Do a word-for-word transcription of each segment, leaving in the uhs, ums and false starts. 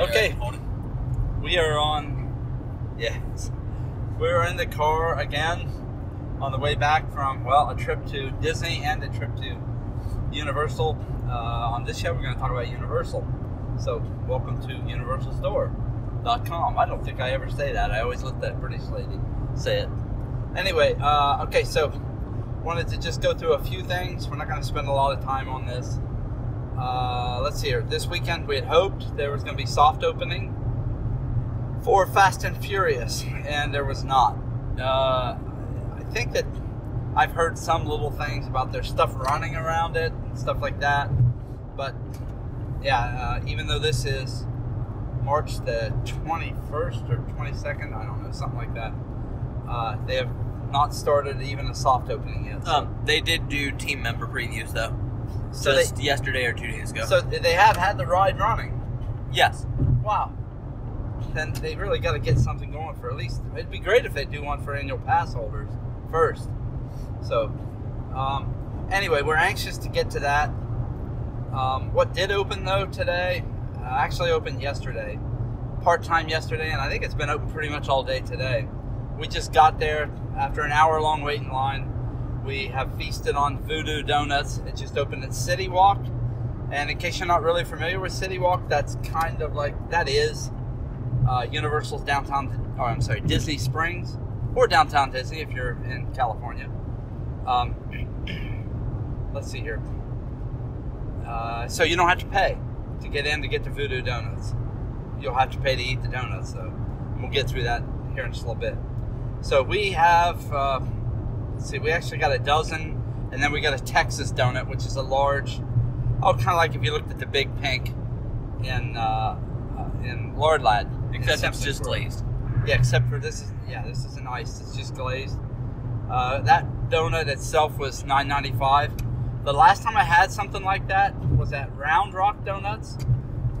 Okay, we are on, yes, we're in the car again on the way back from, well, a trip to Disney and a trip to Universal. Uh, on this show, we're going to talk about Universal. So, welcome to Universal Store dot com. I don't think I ever say that. I always let that British lady say it. Anyway, uh, okay, so, wanted to just go through a few things. We're not going to spend a lot of time on this. Uh, let's see here. This weekend we had hoped there was going to be soft opening for Fast and Furious, and there was not. Uh, I think that I've heard some little things about their stuff running around it and stuff like that. But yeah, uh, even though this is March the twenty-first or twenty-second, I don't know, something like that, uh, they have not started even a soft opening yet. So. Um, they did do team member previews though. So just they, yesterday or two days ago. So they have had the ride running? Yes. Wow. Then they really got to get something going for at least. It'd be great if they do one for annual pass holders first. So, um, anyway, we're anxious to get to that. Um, what did open, though, today, uh, actually opened yesterday. Part-time yesterday, and I think it's been open pretty much all day today. We just got there after an hour-long waiting line. We have feasted on Voodoo Donuts. It just opened at City Walk. And in case you're not really familiar with City Walk, that's kind of like, that is uh, Universal's downtown, or I'm sorry, Disney Springs, or Downtown Disney if you're in California. Um, let's see here. Uh, so you don't have to pay to get in to get to Voodoo Donuts. You'll have to pay to eat the donuts, though. And we'll get through that here in just a little bit. So we have... Uh, Let's see, we actually got a dozen, and then we got a Texas donut, which is a large, oh, kind of like if you looked at the Big Pink in uh, in Lard Lad. Except it's just glazed. Yeah, except for this is yeah, this isn't iced. It's just glazed. Uh, that donut itself was nine ninety-five. The last time I had something like that was at Round Rock Donuts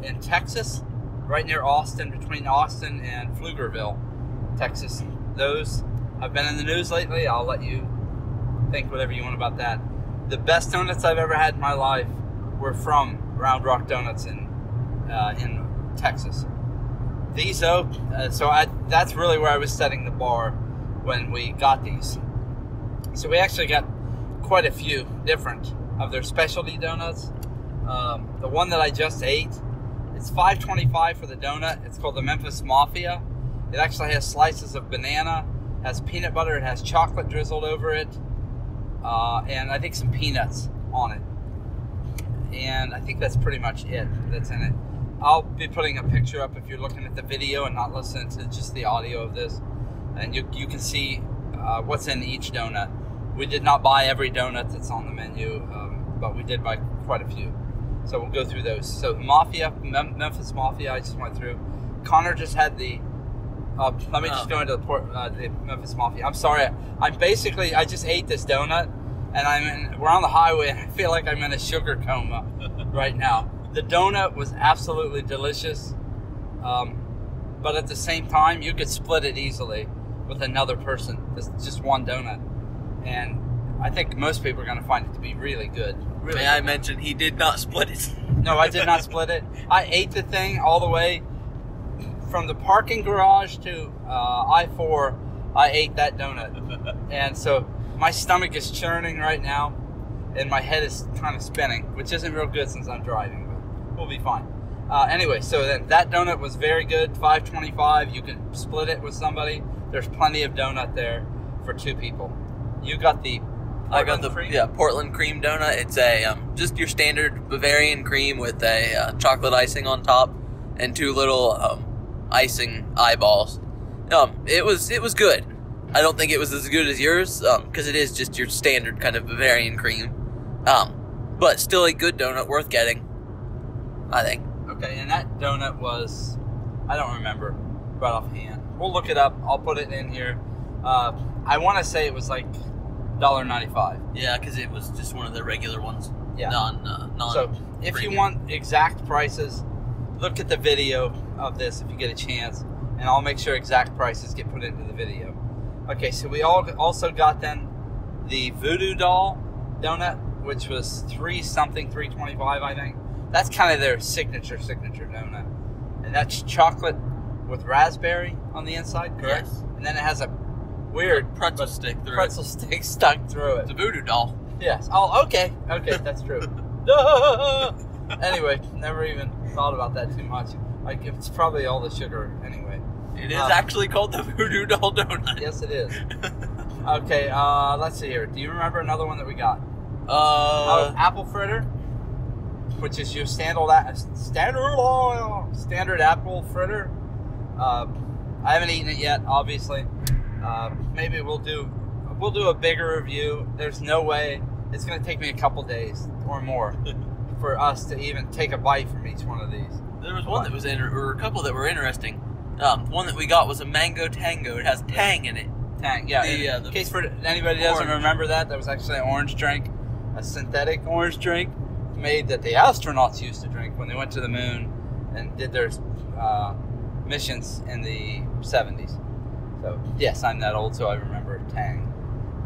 in Texas, right near Austin, between Austin and Pflugerville, Texas. Those. I've been in the news lately. I'll let you think whatever you want about that. The best donuts I've ever had in my life were from Round Rock Donuts in uh, in Texas. These, though, uh, so I, that's really where I was setting the bar when we got these. So we actually got quite a few different of their specialty donuts. Um, the one that I just ate, it's five twenty-five for the donut. It's called the Memphis Mafia. It actually has slices of banana. Has peanut butter, it has chocolate drizzled over it, uh, and I think some peanuts on it. And I think that's pretty much it that's in it. I'll be putting a picture up if you're looking at the video and not listening to just the audio of this. And you, you can see uh, what's in each donut. We did not buy every donut that's on the menu, um, but we did buy quite a few. So we'll go through those. So Mafia, Mem- Memphis Mafia, I just went through. Connor just had the... Uh, let me just go into the, port, uh, the Memphis Mafia. I'm sorry. I'm basically, I just ate this donut, and I'm in, we're on the highway, and I feel like I'm in a sugar coma right now. The donut was absolutely delicious, um, but at the same time, you could split it easily with another person. It's just one donut, and I think most people are going to find it to be really good. Really May good. I mention he did not split it? No, I did not split it. I ate the thing all the way. From the parking garage to uh, I four, I ate that donut. And so my stomach is churning right now, and my head is kind of spinning, which isn't real good since I'm driving, but we'll be fine. Uh, anyway, so then that donut was very good, five twenty-five. You can split it with somebody. There's plenty of donut there for two people. You got the Portland I got the cream? Yeah, Portland Cream donut. It's a um, just your standard Bavarian cream with a uh, chocolate icing on top and two little... Um, icing eyeballs. Um, it was it was good. I don't think it was as good as yours because um, it is just your standard kind of Bavarian cream. Um, but still a good donut worth getting, I think. Okay, and that donut was, I don't remember right offhand. We'll look it up. I'll put it in here. Uh, I want to say it was like one ninety-five. Yeah, because it was just one of the regular ones. Yeah. Non, uh, non so if premium. You want exact prices, look at the video of this if you get a chance, and I'll make sure exact prices get put into the video. Okay, so we all also got then the Voodoo Doll donut, which was three something, three twenty-five, I think. That's kind of their signature signature donut, and and that's chocolate with raspberry on the inside, correct? Yes. And then it has a weird pretzel stick through pretzel it. Pretzel stick stuck through it. It's a voodoo doll. Yes. Oh, okay. Okay, that's true. Anyway, never even thought about that too much. Like, it's probably all the sugar anyway. It is um, actually called the Voodoo Doll Donut. Yes, it is. Okay, uh, let's see here. Do you remember another one that we got? Uh, uh apple fritter, which is your standard standard standard apple fritter. Uh, I haven't eaten it yet, obviously. Uh, maybe we'll do we'll do a bigger review. There's no way it's going to take me a couple days or more for us to even take a bite from each one of these. There was one but, that was inter- or a couple that were interesting. Um, one that we got was a Mango Tango. It has Tang in it. Tang, yeah. The, uh, the in case for anybody that doesn't remember that, that was actually an orange drink, a synthetic orange drink made that the astronauts used to drink when they went to the moon and did their uh, missions in the seventies. So, yes, I'm that old, so I remember Tang.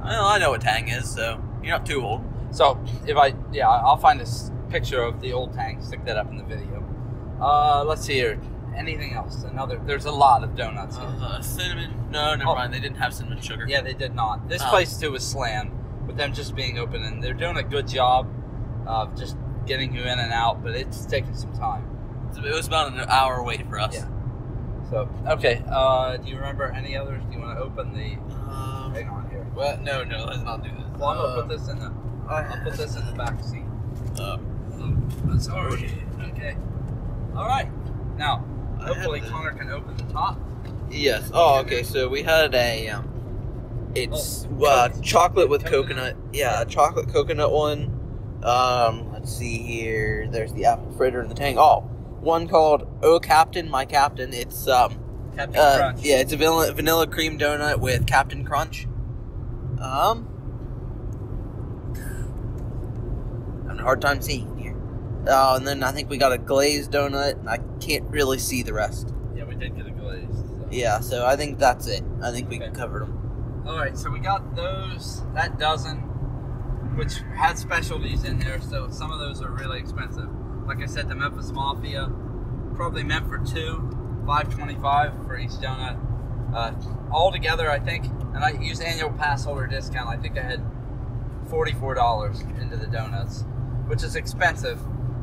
Well, I know what Tang is, so you're not too old. So, if I, yeah, I'll find a picture of the old Tang, stick that up in the video. Uh, let's see here. Anything else? Another? There's a lot of donuts here. Uh, cinnamon? No, never oh. mind. They didn't have cinnamon sugar. Yeah, they did not. This oh. place too was slammed with them just being open, and they're doing a good job of just getting you in and out. But it's taking some time. It was about an hour wait for us. Yeah. So okay. Uh, do you remember any others? Do you want to open the um, thing on here? Well, no, no. Let's not do this. Well, I'm um, gonna put this in the. I'll put this in the back seat. Um, oh, that's already okay. All right. Now. Hopefully Connor can open the top. Yes. Oh, okay. So we had a, um, it's oh, uh, chocolate with coconut. coconut. Yeah, a chocolate coconut one. Um, let's see here. There's the apple fritter and the Tang. Oh, one called Oh Captain, My Captain. It's um, Captain uh, Crunch. Yeah, it's a vanilla, vanilla cream donut with Captain Crunch. Um, having a hard time seeing. Oh, uh, and then I think we got a glazed donut, and I can't really see the rest. Yeah, we did get a glazed. So. Yeah, so I think that's it. I think okay. we covered them. All right, so we got those, that dozen, which had specialties in there, so some of those are really expensive. Like I said, the Memphis Mafia, probably meant for two, five twenty-five for each donut. Uh, all together, I think, and I used annual pass holder discount, I think I had forty-four dollars into the donuts, which is expensive.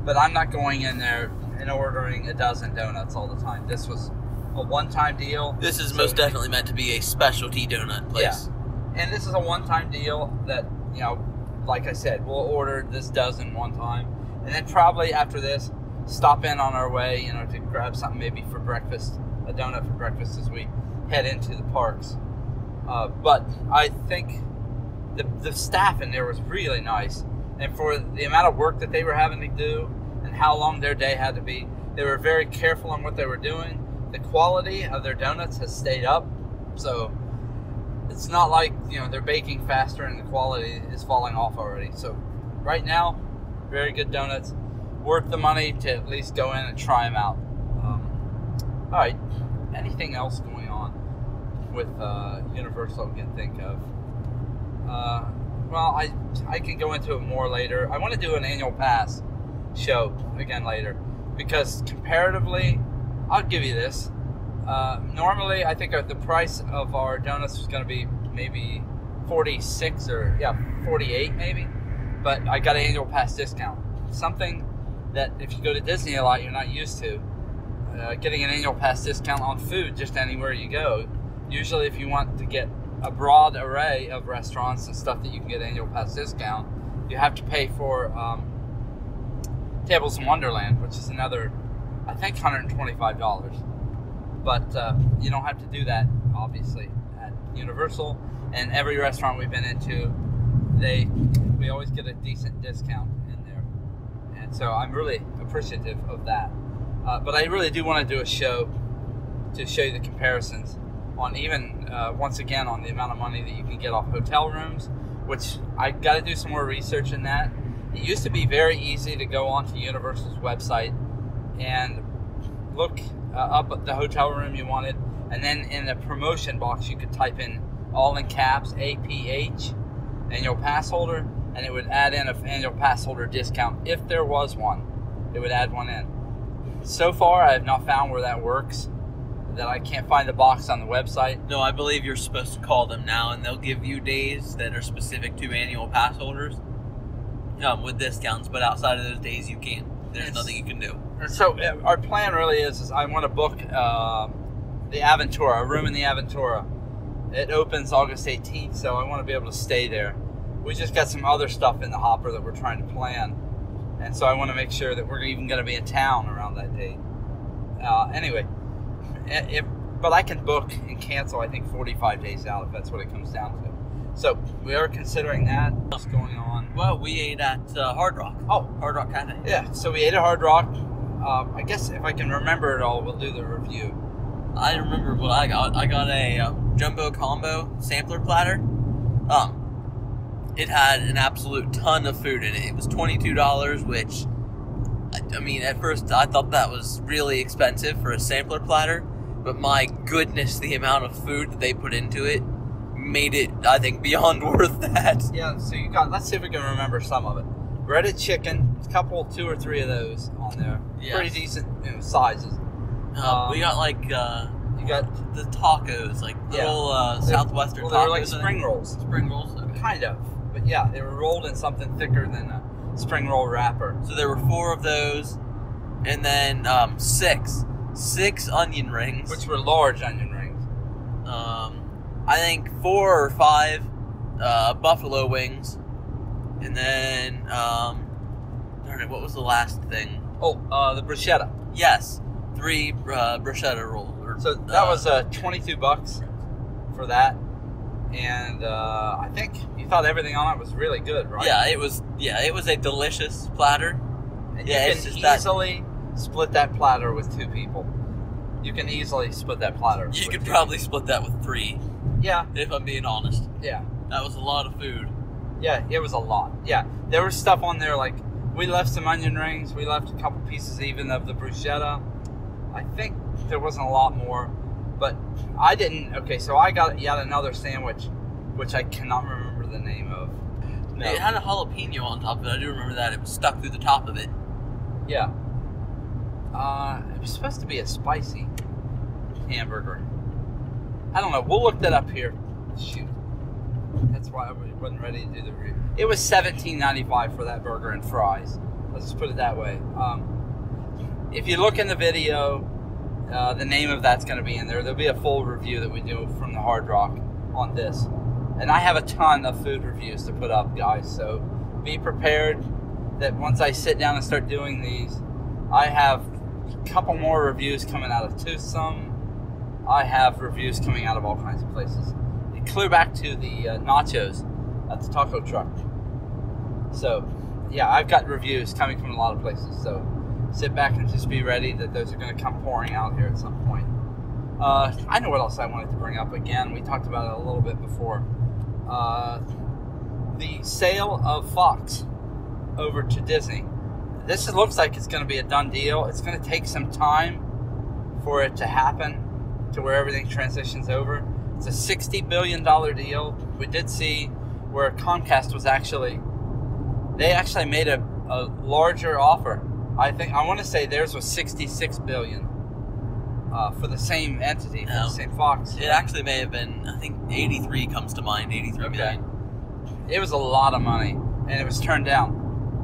But I'm not going in there and ordering a dozen donuts all the time. This was a one-time deal. This is so most definitely meant to be a specialty donut place. Yeah. And this is a one-time deal that, you know, like I said, we'll order this dozen one time. And then probably after this, stop in on our way, you know, to grab something maybe for breakfast, a donut for breakfast as we head into the parks. Uh, but I think the, the staff in there was really nice. And for the amount of work that they were having to do and how long their day had to be, they were very careful on what they were doing. The quality of their donuts has stayed up. So it's not like, you know, they're baking faster and the quality is falling off already. So right now, very good donuts. Worth the money to at least go in and try them out. Um, all right. Anything else going on with uh, Universal I can think of? Uh... Well, I I can go into it more later. I want to do an annual pass show again later because comparatively, I'll give you this. Uh, normally, I think the price of our donuts was going to be maybe forty-six or yeah, forty-eight maybe. But I got an annual pass discount. Something that if you go to Disney a lot, you're not used to. Uh, getting an annual pass discount on food just anywhere you go. Usually, if you want to get a broad array of restaurants and stuff that you can get annual pass discount, you have to pay for um, Tables in Wonderland, which is another, I think, one hundred twenty-five dollars. But uh, you don't have to do that, obviously, at Universal. And every restaurant we've been into, they we always get a decent discount in there. And so I'm really appreciative of that. Uh, but I really do want to do a show to show you the comparisons on even, uh, once again, on the amount of money that you can get off hotel rooms, which I got to do some more research in that. It used to be very easy to go onto Universal's website and look uh, up at the hotel room you wanted, and then in the promotion box you could type in all in caps, A P H, annual pass holder, and it would add in an annual pass holder discount. If there was one, it would add one in. So far, I have not found where that works, that I can't find the box on the website. No, I believe you're supposed to call them now, and they'll give you days that are specific to annual pass holders um, with discounts, but outside of those days, you can't. There's it's, nothing you can do. So our plan really is, is I want to book uh, the Aventura, a room in the Aventura. It opens August eighteenth, so I want to be able to stay there. We just got some other stuff in the hopper that we're trying to plan. And so I want to make sure that we're even going to be in town around that date. Uh, anyway, if, but I can book and cancel, I think, forty-five days out, if that's what it comes down to. So we are considering that. What's going on? Well, we ate at uh, Hard Rock. Oh, Hard Rock Cafe. Yeah, so we ate at Hard Rock. Uh, I guess if I can remember it all, we'll do the review. I remember what I got. I got a uh, jumbo combo sampler platter. Um, It had an absolute ton of food in it. It was twenty-two dollars, which, I mean, at first I thought that was really expensive for a sampler platter, but my goodness, the amount of food that they put into it made it, I think, beyond worth that. Yeah, so you got, let's see if we can remember some of it. Breaded chicken, a couple, two or three of those on there. Yeah. Pretty decent, you know, sizes. Uh, um, we got like, uh, you got the tacos, like little yeah. uh, Southwestern well, tacos. They were like spring rolls. Spring rolls, okay. Kind of. But yeah, they were rolled in something thicker than a spring roll wrapper. So there were four of those, and then um, six, six onion rings, which were large onion rings. Um, I think four or five uh, buffalo wings, and then um, I don't know what was the last thing. Oh, uh, the bruschetta. Yes, three uh, bruschetta rolls. Or, so that uh, was uh, twenty-two bucks for that. And uh, I think you thought everything on it was really good, right? Yeah, it was. Yeah, it was a delicious platter. And yeah, you can easily that. split that platter with two people. You can easily split that platter. You could probably people. split that with three. Yeah, if I'm being honest. Yeah, that was a lot of food. Yeah, it was a lot. Yeah, there was stuff on there like we left some onion rings, we left a couple pieces even of the bruschetta. I think there wasn't a lot more. But I didn't, okay, so I got yet another sandwich, which I cannot remember the name of. No. It had a jalapeno on top of it. I do remember that. It was stuck through the top of it. Yeah. Uh, it was supposed to be a spicy hamburger. I don't know. We'll look that up here. Shoot. That's why I wasn't ready to do the review. It was seventeen ninety-five for that burger and fries. Let's just put it that way. Um, if you look in the video... Uh, the name of that's going to be in there. There'll be a full review that we do from the Hard Rock on this. And I have a ton of food reviews to put up, guys. So be prepared that once I sit down and start doing these, I have a couple more reviews coming out of Tucson. I have reviews coming out of all kinds of places. And clear back to the uh, nachos at the taco truck. So, yeah, I've got reviews coming from a lot of places. So... sit back and just be ready that those are going to come pouring out here at some point. Uh, I know what else I wanted to bring up again. We talked about it a little bit before. Uh, the sale of Fox over to Disney. This looks like it's going to be a done deal. It's going to take some time for it to happen to where everything transitions over. It's a sixty billion dollars deal. We did see where Comcast was actually, they actually made a, a larger offer. I think I want to say theirs was sixty-six billion dollars uh, for the same entity, for no, the same Fox. It actually may have been, I think, eighty-three comes to mind. eighty-three okay. million. It was a lot of money, and it was turned down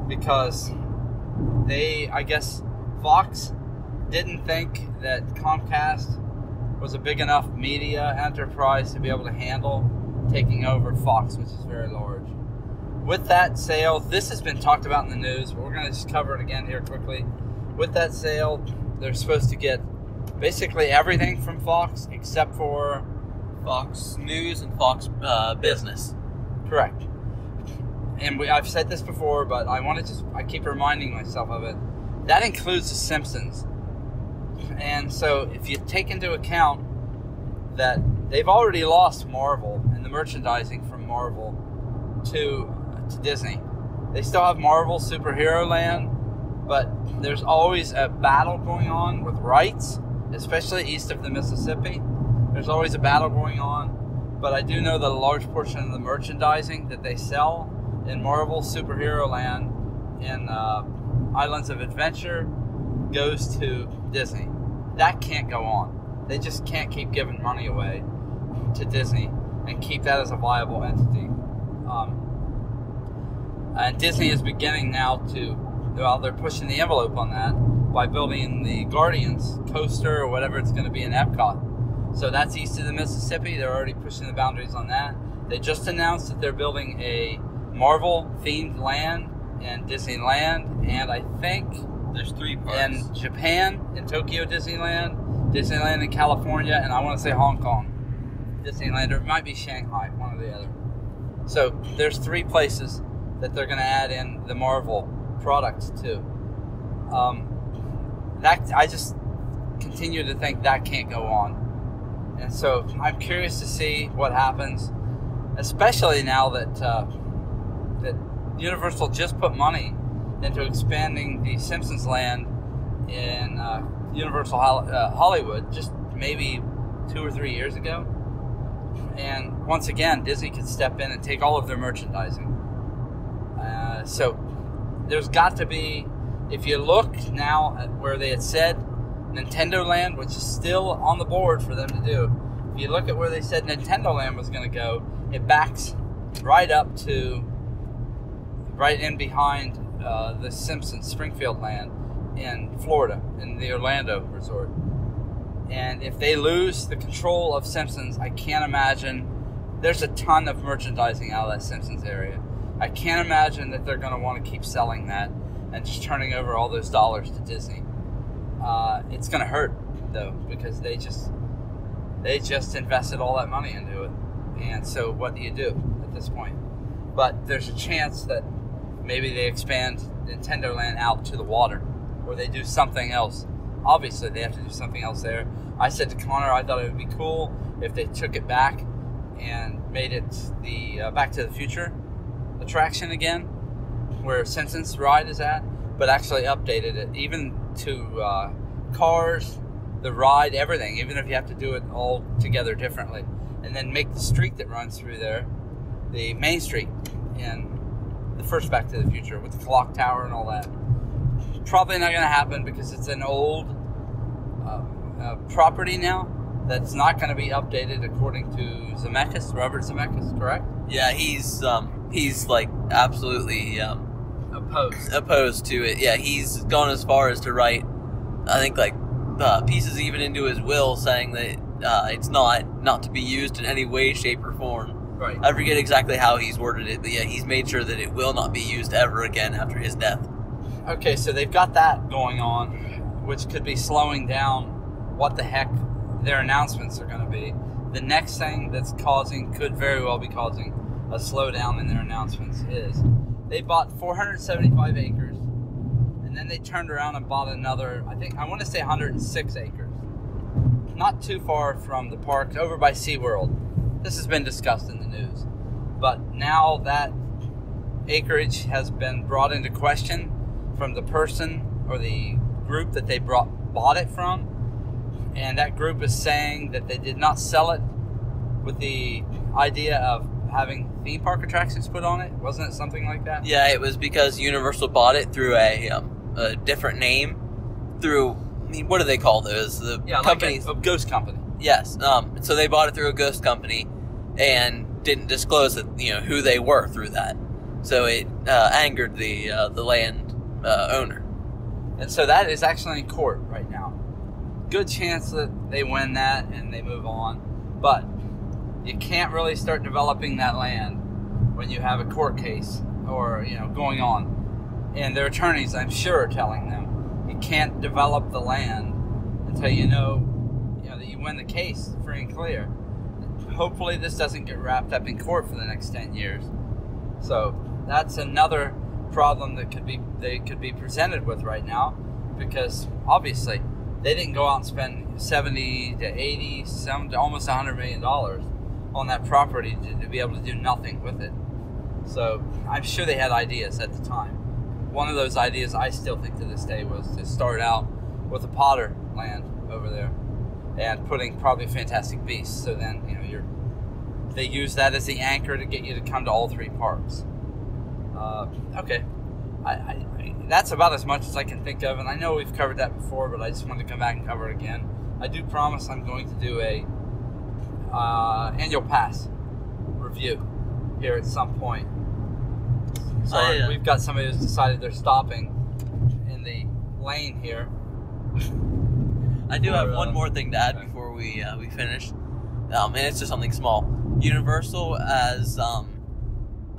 because they, I guess, Fox didn't think that Comcast was a big enough media enterprise to be able to handle taking over Fox, which is very large. With that sale, this has been talked about in the news, but we're going to just cover it again here quickly. With that sale, they're supposed to get basically everything from Fox except for Fox News and Fox uh, Business. Correct. And we, I've said this before, but I want to just, I keep reminding myself of it. That includes the Simpsons. And so if you take into account that they've already lost Marvel and the merchandising from Marvel to... to Disney. They still have Marvel Superhero Land, but there's always a battle going on with rights, especially east of the Mississippi. There's always a battle going on, but I do know that a large portion of the merchandising that they sell in Marvel Superhero Land, in uh, Islands of Adventure, goes to Disney. That can't go on. They just can't keep giving money away to Disney and keep that as a viable entity. Um, and Disney is beginning now to, well, they're pushing the envelope on that by building the Guardians coaster or whatever it's going to be in Epcot. So that's east of the Mississippi. They're already pushing the boundaries on that. They just announced that they're building a Marvel-themed land in Disneyland, and I think there's three parts. In Japan, in Tokyo Disneyland, Disneyland in California, and I want to say Hong Kong Disneyland, or it might be Shanghai, one or the other. So there's three places that they're going to add in the Marvel products to. Um, that I just continue to think that can't go on. And so I'm curious to see what happens, especially now that uh, that Universal just put money into expanding the Simpsons land in uh, Universal uh, Hollywood just maybe two or three years ago. And once again, Disney could step in and take all of their merchandising. Uh, so there's got to be, if you look now at where they had said Nintendo Land, which is still on the board for them to do, if you look at where they said Nintendo Land was going to go, it backs right up to, right in behind uh, the Simpsons Springfield Land in Florida, in the Orlando resort. And if they lose the control of Simpsons, I can't imagine. There's a ton of merchandising out of that Simpsons area. I can't imagine that they're going to want to keep selling that and just turning over all those dollars to Disney. Uh, it's going to hurt, though, because they just they just invested all that money into it. And so what do you do at this point? But there's a chance that maybe they expand Nintendo Land out to the water, or they do something else. Obviously, they have to do something else there. I said to Connor, I thought it would be cool if they took it back and made it the uh, Back to the Future attraction again, where Simpsons ride is at, but actually updated it, even to uh, cars, the ride, everything, even if you have to do it all together differently. And then make the street that runs through there, the main street in the first Back to the Future with the clock tower and all that. Probably not going to happen because it's an old uh, uh, property now that's not going to be updated according to Zemeckis, Robert Zemeckis, correct? Yeah, he's um, he's like absolutely um, opposed opposed to it. Yeah, he's gone as far as to write, I think, like uh, pieces even into his will saying that uh, it's not not to be used in any way, shape, or form. Right. I forget exactly how he's worded it, but yeah, he's made sure that it will not be used ever again after his death. Okay, so they've got that going on, which could be slowing down what the heck their announcements are going to be. The next thing that's causing, could very well be causing, a slowdown in their announcements is they bought four hundred seventy-five acres, and then they turned around and bought another, I think, I want to say one hundred six acres. Not too far from the park, over by SeaWorld. This has been discussed in the news. But now that acreage has been brought into question from the person or the group that they brought bought it from, and that group is saying that they did not sell it with the idea of having theme park attractions put on it. Wasn't it something like that? Yeah, it was because Universal bought it through a, um, a different name. Through, I mean, what do they call those? The yeah, companies, like a, a ghost company. Yes. Um. So they bought it through a ghost company, and didn't disclose that, you know, who they were through that. So it uh, angered the uh, the land. Uh, owner. And so that is actually in court right now. Good chance that they win that and they move on. But you can't really start developing that land when you have a court case or, you know, going on. And their attorneys, I'm sure, are telling them you can't develop the land until you know, you know, that you win the case free and clear. Hopefully this doesn't get wrapped up in court for the next ten years. So that's another problem that could be they could be presented with right now, because obviously they didn't go out and spend seventy to eighty, some to almost one hundred million dollars on that property to, to be able to do nothing with it. So I'm sure they had ideas at the time. One of those ideas, I still think to this day, was to start out with a Potter land over there and putting probably Fantastic Beasts. So then, you know, you're they use that as the anchor to get you to come to all three parks. Uh, okay, I, I, that's about as much as I can think of, and I know we've covered that before, but I just wanted to come back and cover it again. I do promise I'm going to do a uh, annual pass review here at some point. So oh, yeah. We've got somebody who's decided they're stopping in the lane here. I do or, have one uh, more thing to add okay. before we uh, we finish, um, and it's just something small. Universal as um,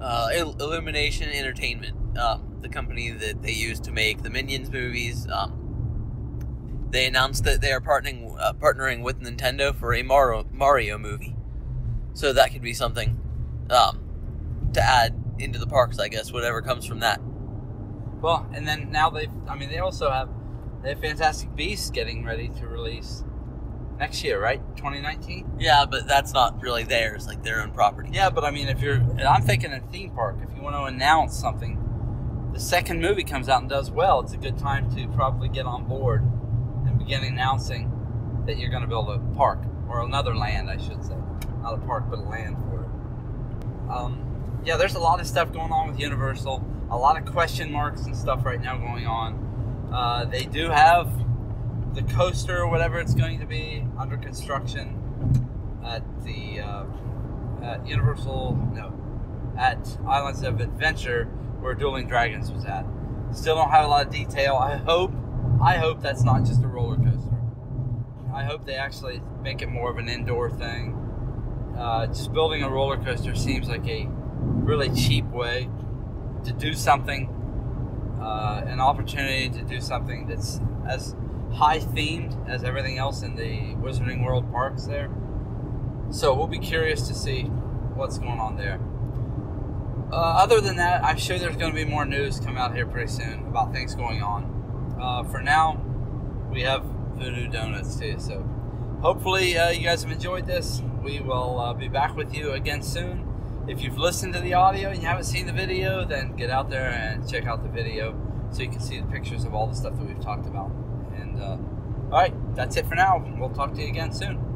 uh, Illumination Entertainment, um, the company that they use to make the Minions movies, um, they announced that they are partnering uh, partnering with Nintendo for a Mario Mario movie. So that could be something um, to add into the parks, I guess, whatever comes from that. Well, and then now they've, I mean, they also have, they have Fantastic Beasts getting ready to release next year, right? twenty nineteen? Yeah, but that's not really theirs, like their own property. Yeah, but I mean, if you're, and I'm thinking a theme park, if you want to announce something, the second movie comes out and does well, it's a good time to probably get on board and begin announcing that you're going to build a park, or another land, I should say. Not a park, but a land for it. Um... Yeah, there's a lot of stuff going on with Universal. A lot of question marks and stuff right now going on. Uh, they do have the coaster or whatever it's going to be under construction at the uh, at Universal, no, at Islands of Adventure where Dueling Dragons was at. Still don't have a lot of detail. I hope, I hope that's not just a roller coaster. I hope they actually make it more of an indoor thing. Uh, just building a roller coaster seems like a really cheap way to do something, uh, an opportunity to do something that's as high themed as everything else in the Wizarding World parks there. So we'll be curious to see what's going on there. Uh, other than that, I'm sure there's going to be more news come out here pretty soon about things going on. Uh, for now, we have Voodoo Donuts too, so hopefully uh, you guys have enjoyed this. We will uh, be back with you again soon. If you've listened to the audio and you haven't seen the video, then get out there and check out the video so you can see the pictures of all the stuff that we've talked about. And uh, all right, that's it for now. We'll talk to you again soon.